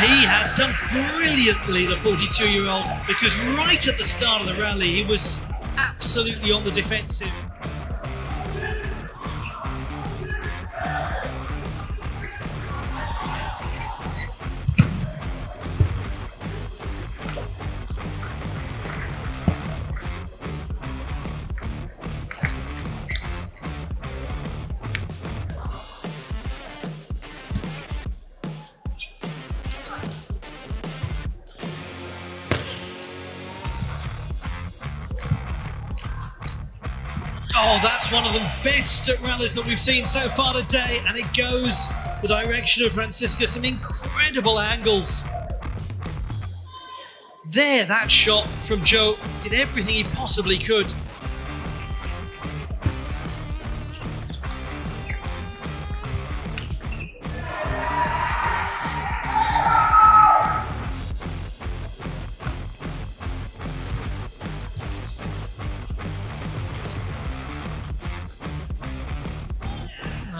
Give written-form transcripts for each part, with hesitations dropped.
He has done brilliantly, the 42-year-old, because right at the start of the rally, he was absolutely on the defensive. Oh, that's one of the best rallies that we've seen so far today, and it goes the direction of Francisca. Some incredible angles. There, that shot from Joe did everything he possibly could.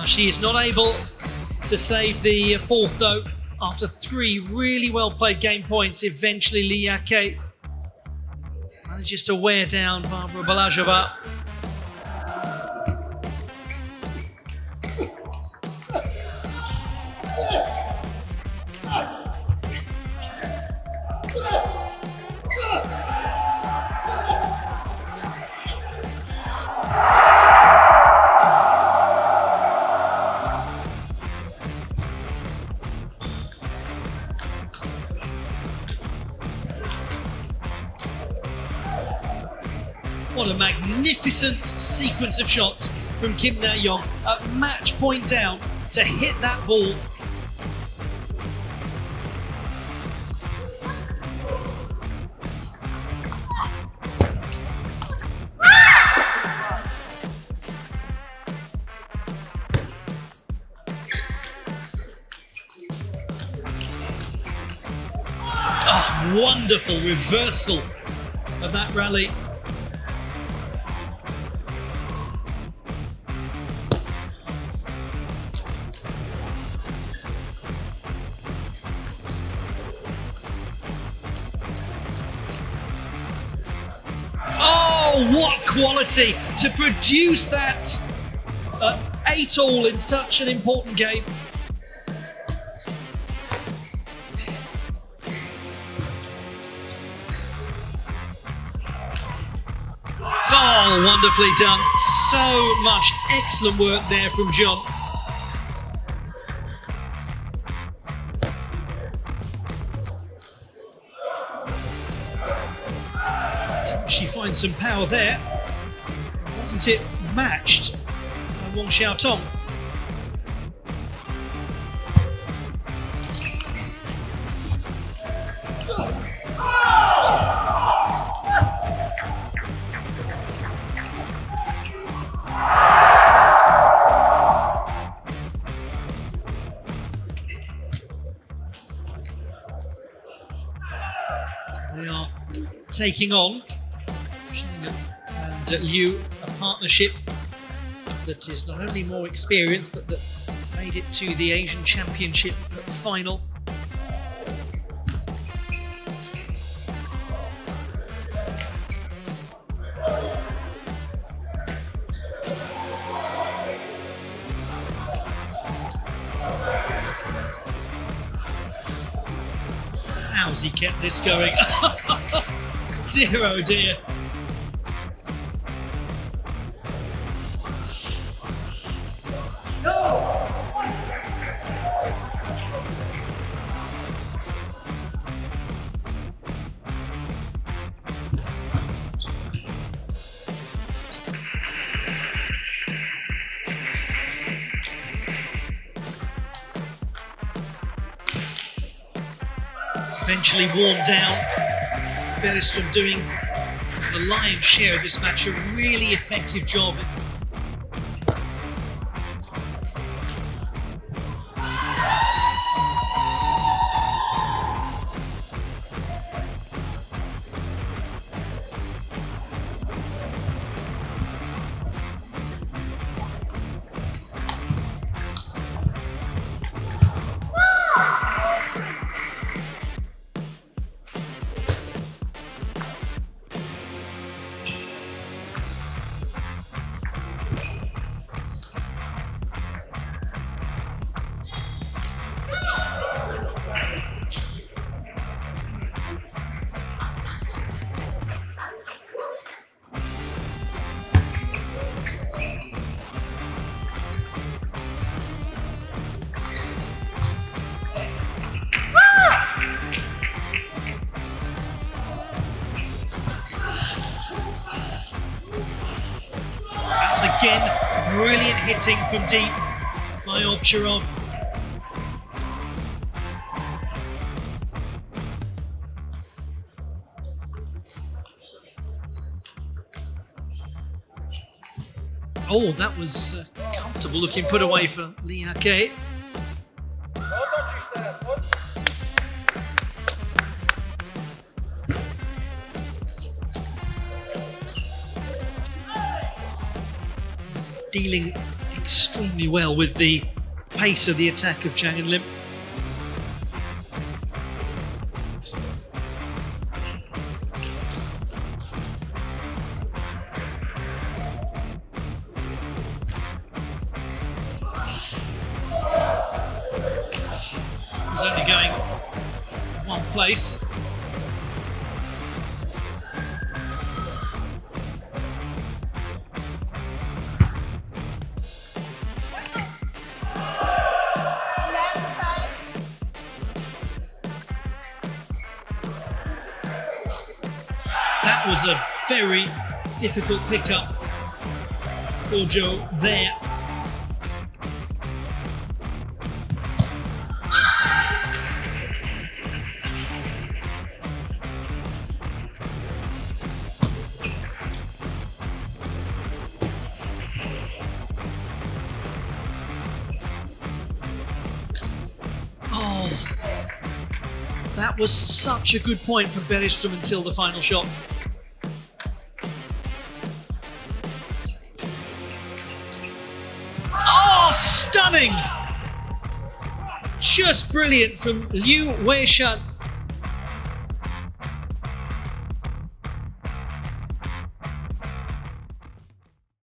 She is not able to save the fourth, though, after three really well-played game points. Eventually, Liakay manages to wear down Barbara Balazsova. What a magnificent sequence of shots from Kim Na Young at match point down to hit that ball. Oh, wonderful reversal of that rally. What quality to produce that 8-all in such an important game. Oh, wonderfully done. So much excellent work there from John. She finds some power there. Wasn't it matched by Wang Xiaotong? They are taking on and Liu, a partnership that is not only more experienced, but that made it to the Asian Championship final. How's he kept this going? Dear, oh dear. Eventually worn down. Beristrom doing the lion's share of this match, a really effective job. again. Brilliant hitting from deep by Ovcharov. Oh, that was comfortable looking put away for Liakay. Dealing extremely well with the pace of the attack of Chang and Lim. Place. That was a very difficult pickup for Joe there. That was such a good point from Beristrom until the final shot. Oh, stunning! Just brilliant from Liu Weishan.